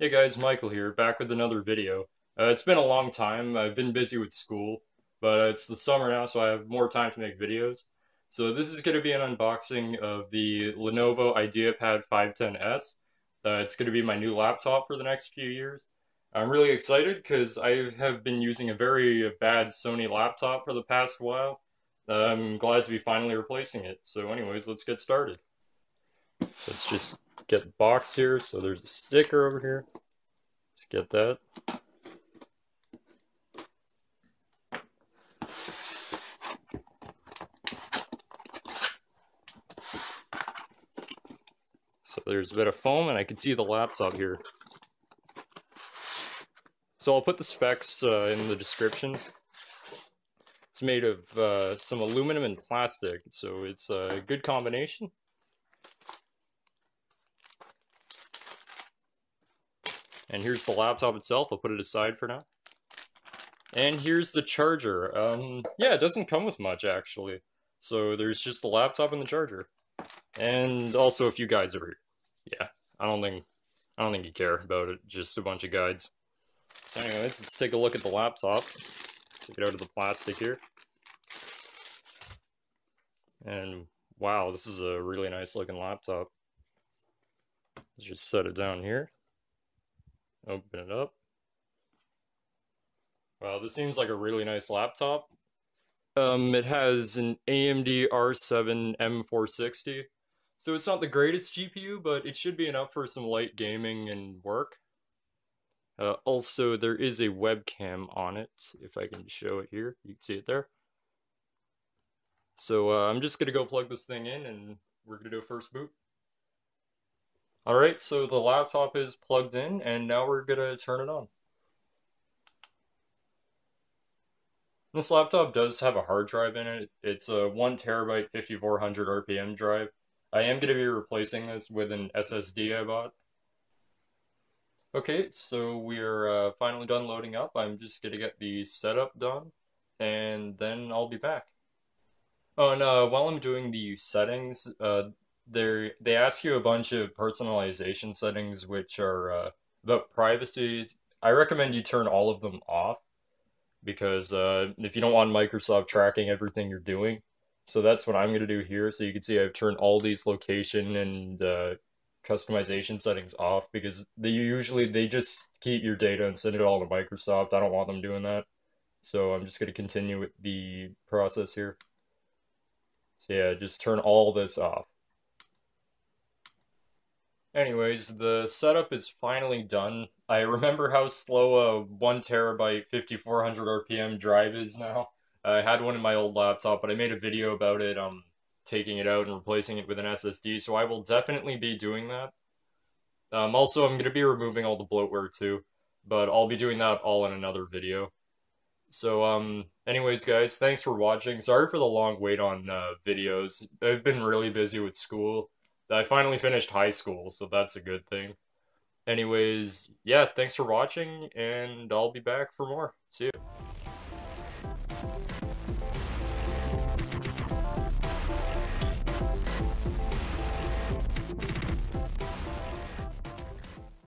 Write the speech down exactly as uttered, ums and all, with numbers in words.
Hey guys, Michael here, back with another video. Uh, it's been a long time. I've been busy with school, but uh, it's the summer now, so I have more time to make videos. So this is going to be an unboxing of the Lenovo IdeaPad five ten S. Uh, it's going to be my new laptop for the next few years. I'm really excited because I have been using a very bad Sony laptop for the past while. Uh, I'm glad to be finally replacing it. So anyways, let's get started. Let's just get the box here. So there's a sticker over here. Let's get that. So there's a bit of foam and I can see the laptop here. So I'll put the specs uh, in the description. It's made of uh, some aluminum and plastic, so it's a good combination. And here's the laptop itself. I'll put it aside for now. And here's the charger. Um, yeah, it doesn't come with much, actually. So there's just the laptop and the charger. And also, if you guys are... Yeah, I don't think I don't think you care about it. Just a bunch of guides. So anyways, let's take a look at the laptop. Take it out of the plastic here. And wow, this is a really nice looking laptop. Let's just set it down here. Open it up. Wow, this seems like a really nice laptop. Um, it has an A M D R seven M four sixty. So it's not the greatest G P U, but it should be enough for some light gaming and work. Uh, also, there is a webcam on it. If I can show it here, you can see it there. So uh, I'm just going to go plug this thing in and we're going to do a first boot. Alright, so the laptop is plugged in, and now we're going to turn it on. This laptop does have a hard drive in it. It's a one terabyte fifty-four hundred R P M drive. I am going to be replacing this with an S S D I bought. Okay, so we're uh, finally done loading up. I'm just going to get the setup done, and then I'll be back. Oh, and uh, while I'm doing the settings, uh, They they ask you a bunch of personalization settings, which are uh, about privacy. I recommend you turn all of them off because uh, if you don't want Microsoft tracking everything you're doing, so that's what I'm going to do here. So you can see I've turned all these location and uh, customization settings off because they usually they just keep your data and send it all to Microsoft. I don't want them doing that, so I'm just going to continue with the process here. So yeah, just turn all this off. Anyways, the setup is finally done. I remember how slow a one terabyte fifty-four hundred R P M drive is now. I had one in my old laptop, but I made a video about it, um, taking it out and replacing it with an S S D, so I will definitely be doing that. Um, also, I'm going to be removing all the bloatware too, but I'll be doing that all in another video. So, um, anyways guys, thanks for watching. Sorry for the long wait on uh, videos. I've been really busy with school. I finally finished high school, so that's a good thing. Anyways, yeah, thanks for watching, and I'll be back for more. See you.